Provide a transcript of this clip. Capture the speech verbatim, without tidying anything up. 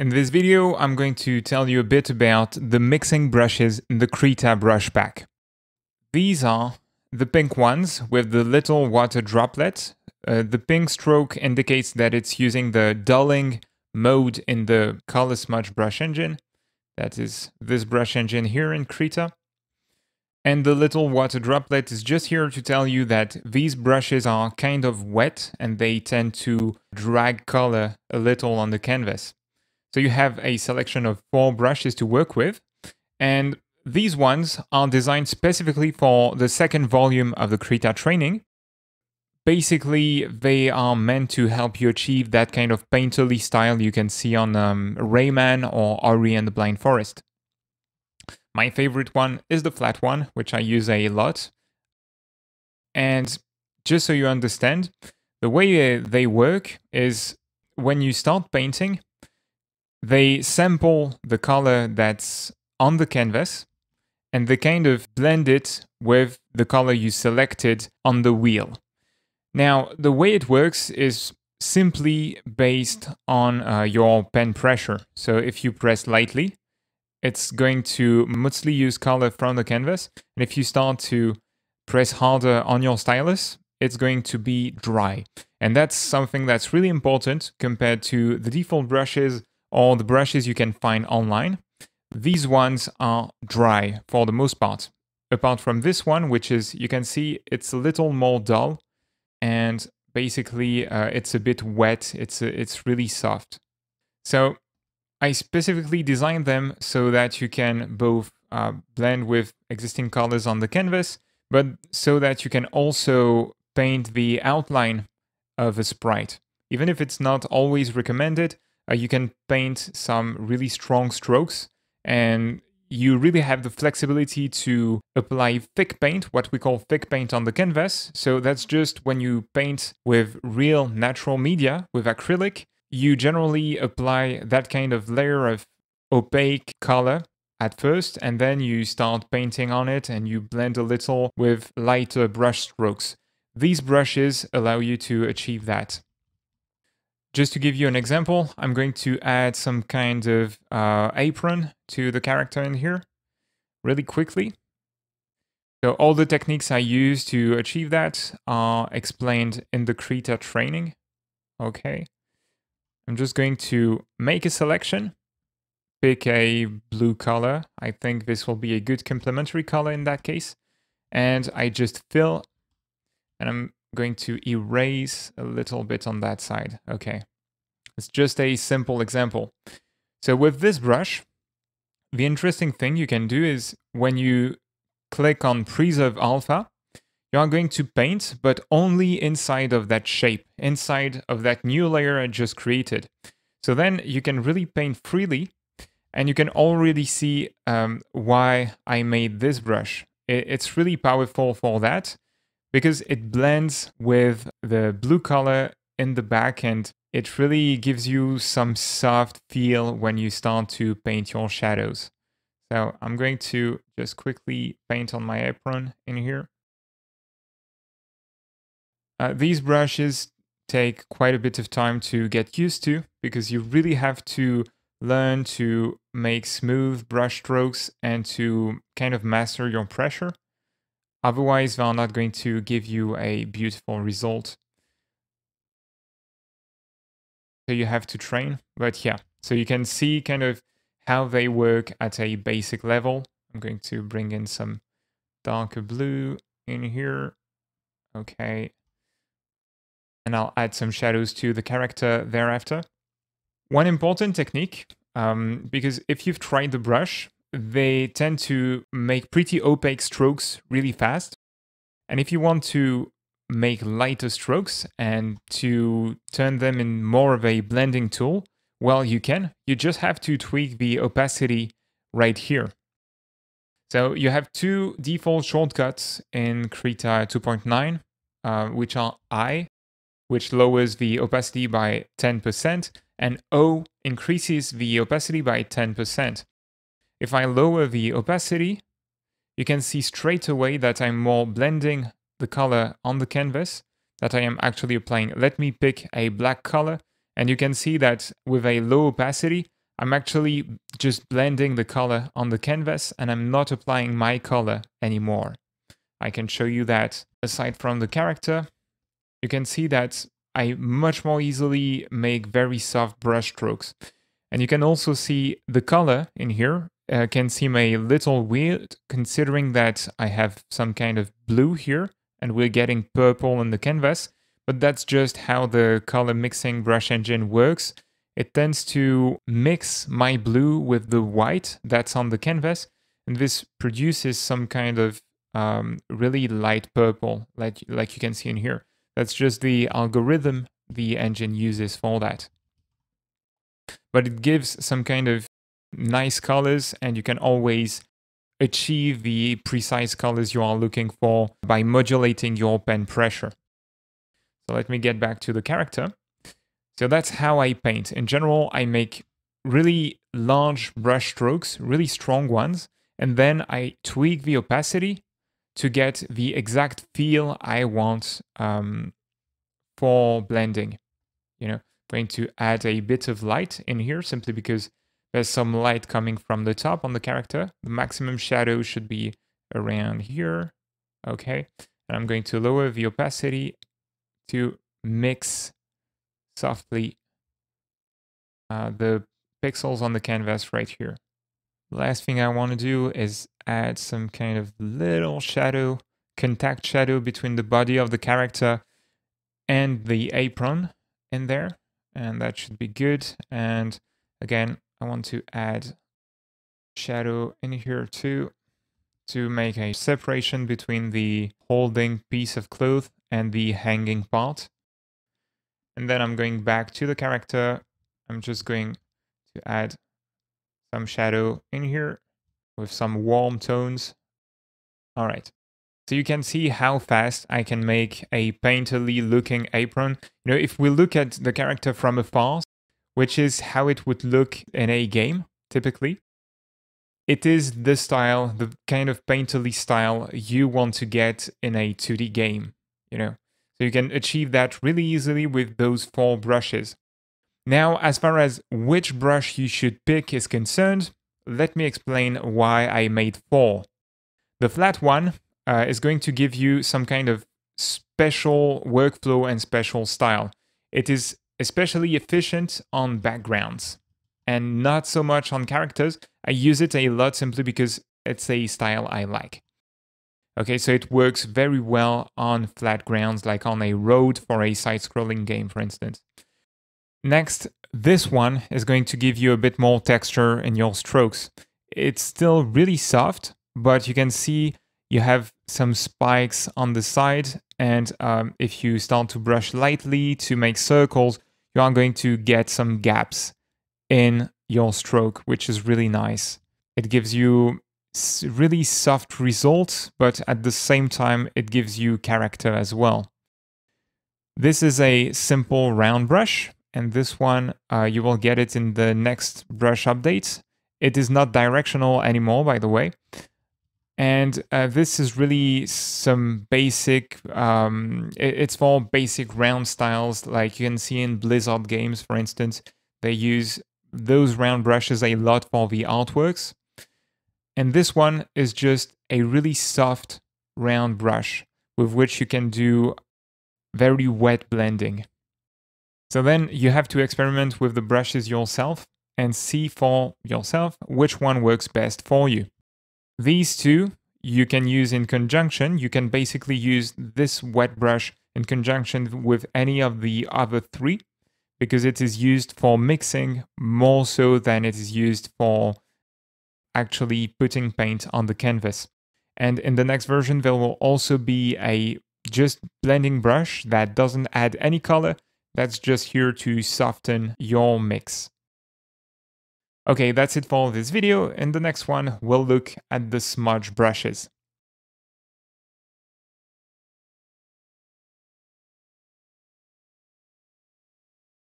In this video, I'm going to tell you a bit about the mixing brushes in the Krita brush pack. These are the pink ones with the little water droplets. Uh, the pink stroke indicates that it's using the dulling mode in the color smudge brush engine. That is this brush engine here in Krita. And the little water droplet is just here to tell you that these brushes are kind of wet and they tend to drag color a little on the canvas. So you have a selection of four brushes to work with, and these ones are designed specifically for the second volume of the Krita training. Basically, they are meant to help you achieve that kind of painterly style you can see on um, Rayman or Ori and the Blind Forest. My favorite one is the flat one, which I use a lot. And just so you understand, the way they work is when you start painting, they sample the color that's on the canvas and they kind of blend it with the color you selected on the wheel. Now, the way it works is simply based on uh, your pen pressure. So if you press lightly, it's going to mostly use color from the canvas. And if you start to press harder on your stylus, it's going to be dry. And that's something that's really important compared to the default brushes or the brushes you can find online. These ones are dry for the most part, apart from this one, which is, you can see, it's a little more dull, and basically uh, it's a bit wet, it's, a, it's really soft. So I specifically designed them so that you can both uh, blend with existing colors on the canvas, but so that you can also paint the outline of a sprite. Even if it's not always recommended, Uh, you can paint some really strong strokes, and you really have the flexibility to apply thick paint, what we call thick paint on the canvas. So that's just when you paint with real natural media, with acrylic, you generally apply that kind of layer of opaque color at first, and then you start painting on it and you blend a little with lighter brush strokes. These brushes allow you to achieve that. Just to give you an example, I'm going to add some kind of uh, apron to the character in here really quickly. So all the techniques I use to achieve that are explained in the Krita training. Okay. I'm just going to make a selection, pick a blue color. I think this will be a good complementary color in that case. And I just fill, and I'm going to erase a little bit on that side. Okay, it's just a simple example. So with this brush, the interesting thing you can do is when you click on Preserve Alpha, you are going to paint, but only inside of that shape, inside of that new layer I just created. So then you can really paint freely, and you can already see um, why I made this brush. It's really powerful for that, because it blends with the blue color in the back, and it really gives you some soft feel when you start to paint your shadows. So I'm going to just quickly paint on my apron in here. Uh, these brushes take quite a bit of time to get used to, because you really have to learn to make smooth brush strokes and to kind of master your pressure. Otherwise, they are not going to give you a beautiful result. So you have to train, but yeah. So you can see kind of how they work at a basic level. I'm going to bring in some darker blue in here. Okay. And I'll add some shadows to the character thereafter. One important technique, um, because if you've tried the brush, they tend to make pretty opaque strokes really fast. And if you want to make lighter strokes and to turn them in more of a blending tool, well, you can. You just have to tweak the opacity right here. So you have two default shortcuts in Krita two point nine, uh, which are I, which lowers the opacity by ten percent, and O increases the opacity by ten percent. If I lower the opacity, you can see straight away that I'm more blending the color on the canvas that I am actually applying. Let me pick a black color, and you can see that with a low opacity, I'm actually just blending the color on the canvas and I'm not applying my color anymore. I can show you that aside from the character, you can see that I much more easily make very soft brush strokes. And you can also see the color in here uh, can seem a little weird considering that I have some kind of blue here and we're getting purple on the canvas, but that's just how the color mixing brush engine works. It tends to mix my blue with the white that's on the canvas, and this produces some kind of um, really light purple, like, like you can see in here. That's just the algorithm the engine uses for that. But it gives some kind of nice colors, and you can always achieve the precise colors you are looking for by modulating your pen pressure. So let me get back to the character. So that's how I paint. In general, I make really large brush strokes, really strong ones, and then I tweak the opacity to get the exact feel I want um, for blending. You know, I'm going to add a bit of light in here simply because there's some light coming from the top on the character. The maximum shadow should be around here. Okay. And I'm going to lower the opacity to mix softly uh, the pixels on the canvas right here. Last thing I want to do is add some kind of little shadow, contact shadow between the body of the character and the apron in there. And that should be good. And again, I want to add shadow in here too to make a separation between the holding piece of cloth and the hanging part. And then I'm going back to the character. I'm just going to add some shadow in here with some warm tones. All right. So you can see how fast I can make a painterly looking apron. You know, if we look at the character from afar, which is how it would look in a game, typically, it is the style, the kind of painterly style you want to get in a two D game, you know. So you can achieve that really easily with those four brushes. Now, as far as which brush you should pick is concerned, let me explain why I made four. The flat one uh, is going to give you some kind of special workflow and special style. It is especially efficient on backgrounds and not so much on characters. I use it a lot simply because it's a style I like. Okay, so it works very well on flat grounds, like on a road for a side-scrolling game, for instance. Next, this one is going to give you a bit more texture in your strokes. It's still really soft, but you can see you have some spikes on the side, and um, if you start to brush lightly to make circles, you are going to get some gaps in your stroke, which is really nice. It gives you really soft results, but at the same time, it gives you character as well. This is a simple round brush. And this one, uh, you will get it in the next brush update. It is not directional anymore, by the way. And uh, this is really some basic, um, it's for basic round styles, like you can see in Blizzard games, for instance. They use those round brushes a lot for the artworks. And this one is just a really soft round brush with which you can do very wet blending. So then you have to experiment with the brushes yourself and see for yourself which one works best for you. These two you can use in conjunction. You can basically use this wet brush in conjunction with any of the other three because it is used for mixing more so than it is used for actually putting paint on the canvas. And in the next version, there will also be a just blending brush that doesn't add any color. That's just here to soften your mix. Okay, that's it for this video. In the next one, we'll look at the smudge brushes.